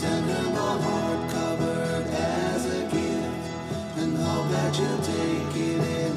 Send them a heart covered as a gift, and hope that you'll take it in.